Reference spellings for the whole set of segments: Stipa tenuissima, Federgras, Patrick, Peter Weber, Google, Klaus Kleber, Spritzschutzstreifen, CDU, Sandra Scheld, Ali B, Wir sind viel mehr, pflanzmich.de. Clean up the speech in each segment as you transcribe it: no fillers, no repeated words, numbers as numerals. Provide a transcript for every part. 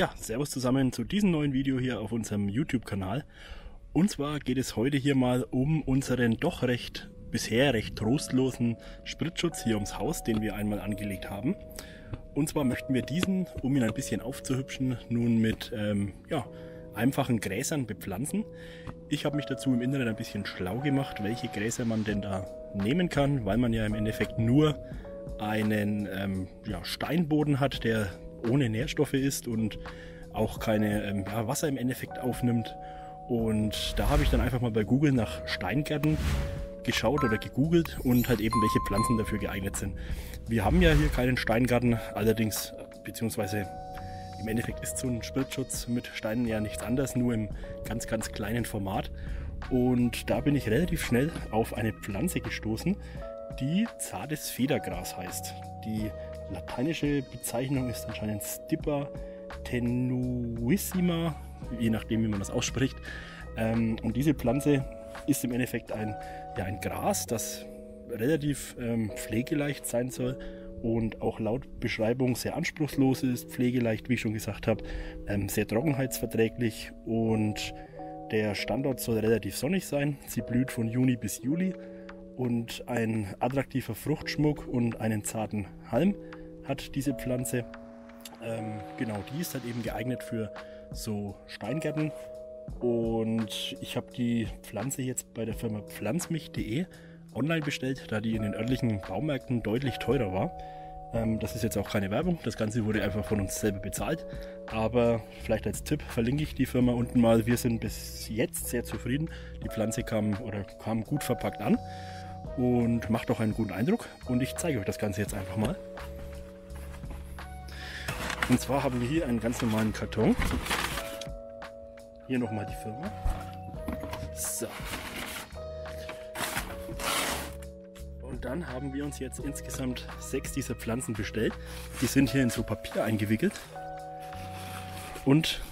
Ja, servus zusammen zu diesem neuen Video hier auf unserem YouTube-Kanal. Und zwar geht es heute hier mal um unseren doch bisher recht trostlosen Spritzschutz hier ums Haus, den wir einmal angelegt haben. Und zwar möchten wir diesen, um ihn ein bisschen aufzuhübschen, nun mit einfachen Gräsern bepflanzen. Ich habe mich dazu im Internet ein bisschen schlau gemacht, welche Gräser man denn da nehmen kann, weil man ja im Endeffekt nur einen Steinboden hat, der ohne Nährstoffe ist und auch keine Wasser im Endeffekt aufnimmt. Und da habe ich dann einfach mal bei Google nach Steingärten geschaut oder gegoogelt und halt eben welche Pflanzen dafür geeignet sind. Wir haben ja hier keinen Steingarten, allerdings, beziehungsweise im Endeffekt ist so ein Spritzschutz mit Steinen ja nichts anderes, nur im ganz, ganz kleinen Format. Und da bin ich relativ schnell auf eine Pflanze gestoßen, die zartes Federgras heißt. Die lateinische Bezeichnung ist anscheinend Stipa tenuissima, je nachdem wie man das ausspricht. Und diese Pflanze ist im Endeffekt ein Gras, das relativ pflegeleicht sein soll und auch laut Beschreibung sehr anspruchslos ist, pflegeleicht, wie ich schon gesagt habe, sehr trockenheitsverträglich, und der Standort soll relativ sonnig sein. Sie blüht von Juni bis Juli und ein attraktiver Fruchtschmuck und einen zarten Halm hat diese Pflanze. Genau, die ist halt eben geeignet für so Steingärten. Und ich habe die Pflanze jetzt bei der Firma pflanzmich.de online bestellt, da die in den örtlichen Baumärkten deutlich teurer war. Das ist jetzt auch keine Werbung, das Ganze wurde einfach von uns selber bezahlt. Aber vielleicht als Tipp verlinke ich die Firma unten mal. Wir sind bis jetzt sehr zufrieden. Die Pflanze kam gut verpackt an und macht auch einen guten Eindruck. Und ich zeige euch das Ganze jetzt einfach mal. Und zwar haben wir hier einen ganz normalen Karton. Hier nochmal die Firma. So. Und dann haben wir uns jetzt insgesamt 6 dieser Pflanzen bestellt. Die sind hier in so Papier eingewickelt. Und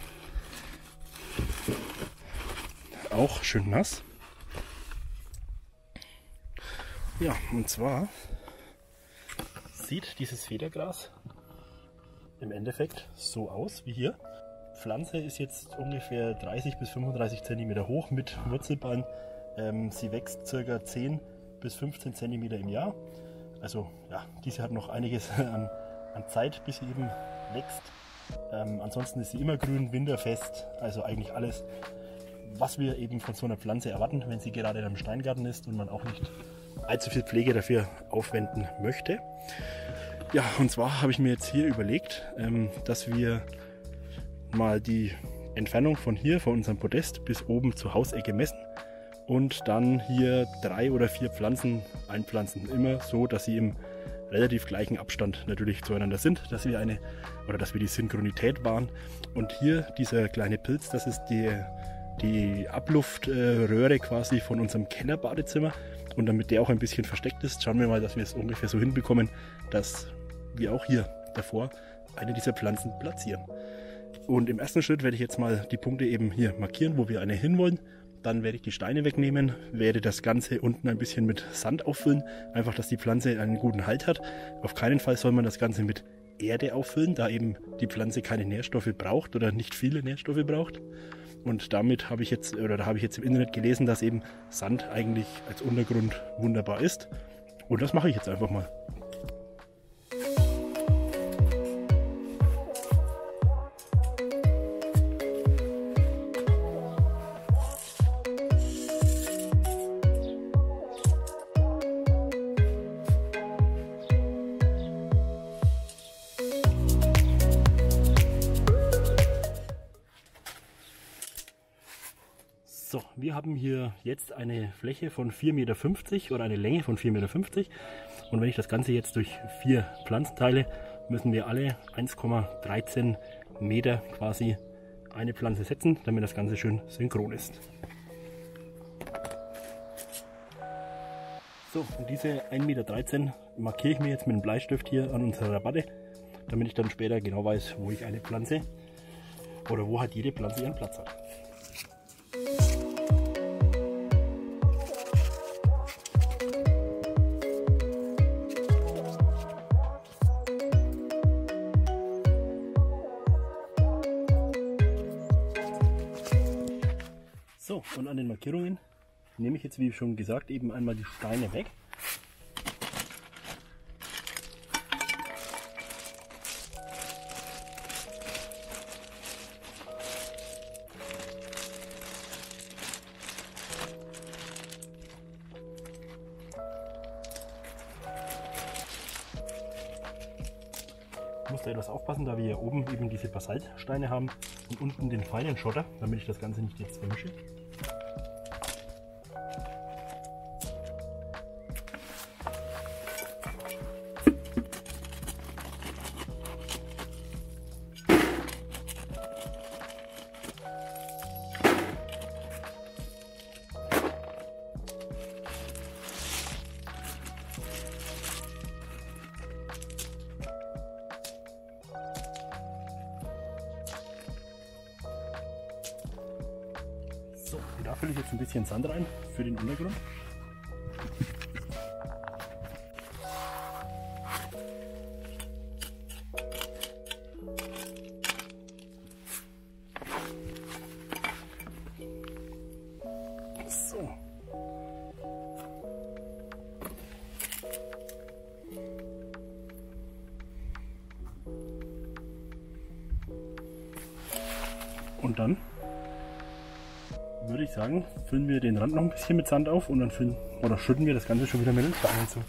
auch schön nass. Ja, und zwar sieht dieses Federgras im Endeffekt so aus wie hier. Die Pflanze ist jetzt ungefähr 30 bis 35 cm hoch mit Wurzelballen. Sie wächst ca. 10 bis 15 cm im Jahr. Also ja, diese hat noch einiges an Zeit, bis sie eben wächst. Ansonsten ist sie immer grün, winterfest, also eigentlich alles, was wir eben von so einer Pflanze erwarten, wenn sie gerade in einem Steingarten ist und man auch nicht allzu viel Pflege dafür aufwenden möchte. Ja, und zwar habe ich mir jetzt hier überlegt, dass wir mal die Entfernung von hier, von unserem Podest bis oben zur Hausecke messen und dann hier 3 oder 4 Pflanzen einpflanzen. Immer so, dass sie im relativ gleichen Abstand natürlich zueinander sind, dass wir die Synchronität wahren. Und hier dieser kleine Pilz, das ist die Abluftröhre quasi von unserem Kellerbadezimmer. Und damit der auch ein bisschen versteckt ist, schauen wir mal, dass wir es ungefähr so hinbekommen, dass wir auch hier davor eine dieser Pflanzen platzieren. Und im ersten Schritt werde ich jetzt mal die Punkte eben hier markieren, wo wir eine hinwollen. Dann werde ich die Steine wegnehmen, werde das Ganze unten ein bisschen mit Sand auffüllen, einfach, dass die Pflanze einen guten Halt hat. Auf keinen Fall soll man das Ganze mit Erde auffüllen, da eben die Pflanze keine Nährstoffe braucht oder nicht viele Nährstoffe braucht. Und damit habe ich jetzt im Internet gelesen, dass eben Sand eigentlich als Untergrund wunderbar ist. Und das mache ich jetzt einfach mal. So, wir haben hier jetzt eine Fläche von 4,50 Meter oder eine Länge von 4,50 Meter. Und wenn ich das Ganze jetzt durch 4 Pflanzen teile, müssen wir alle 1,13 Meter quasi eine Pflanze setzen, damit das Ganze schön synchron ist. So, und diese 1,13 Meter markiere ich mir jetzt mit dem Bleistift hier an unserer Rabatte, damit ich dann später genau weiß, wo ich eine Pflanze oder wo halt jede Pflanze ihren Platz hat. So, und an den Markierungen nehme ich jetzt, wie schon gesagt, eben einmal die Steine weg. Ich muss da etwas aufpassen, da wir hier oben eben diese Basaltsteine haben und unten den feinen Schotter, damit ich das Ganze nicht jetzt vermische. So, und da fülle ich jetzt ein bisschen Sand rein für den Untergrund. So. Und dann würde ich sagen, füllen wir den Rand noch ein bisschen mit Sand auf und dann schütten wir das Ganze schon wieder mit den Steinen zu.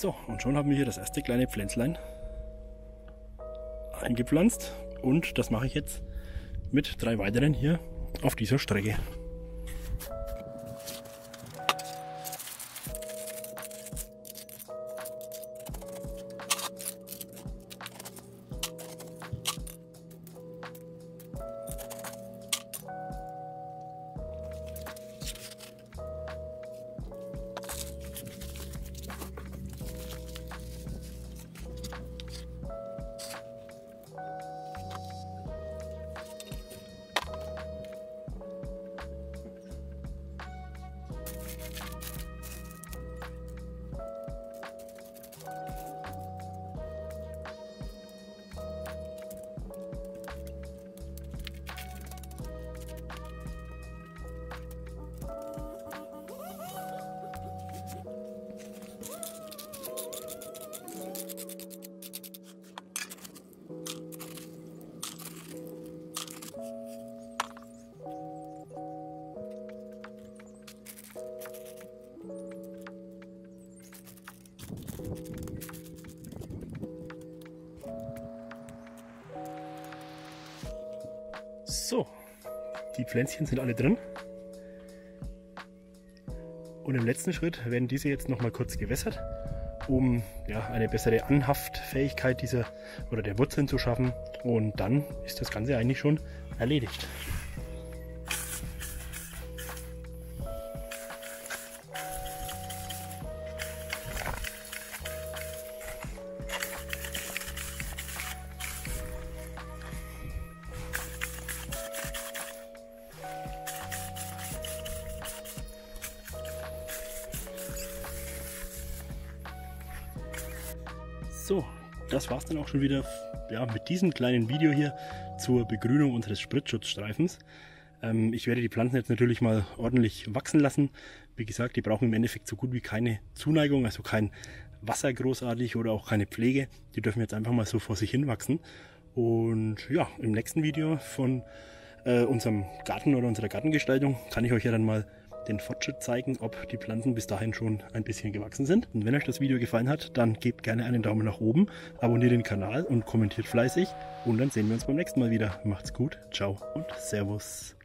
So, und schon haben wir hier das erste kleine Pflänzlein eingepflanzt und das mache ich jetzt mit 3 weiteren hier auf dieser Strecke. So, die Pflänzchen sind alle drin und im letzten Schritt werden diese jetzt noch mal kurz gewässert, um ja, eine bessere Anhaftfähigkeit der Wurzeln zu schaffen, und dann ist das Ganze eigentlich schon erledigt. So, das war's dann auch schon wieder mit diesem kleinen Video hier zur Begrünung unseres Spritzschutzstreifens. Ich werde die Pflanzen jetzt natürlich mal ordentlich wachsen lassen. Wie gesagt, die brauchen im Endeffekt so gut wie keine Zuneigung, also kein Wasser großartig oder auch keine Pflege. Die dürfen jetzt einfach mal so vor sich hin wachsen. Und ja, im nächsten Video von unserem Garten oder unserer Gartengestaltung kann ich euch ja dann mal den Fortschritt zeigen, ob die Pflanzen bis dahin schon ein bisschen gewachsen sind. Und wenn euch das Video gefallen hat, dann gebt gerne einen Daumen nach oben, abonniert den Kanal und kommentiert fleißig. Und dann sehen wir uns beim nächsten Mal wieder. Macht's gut, ciao und servus.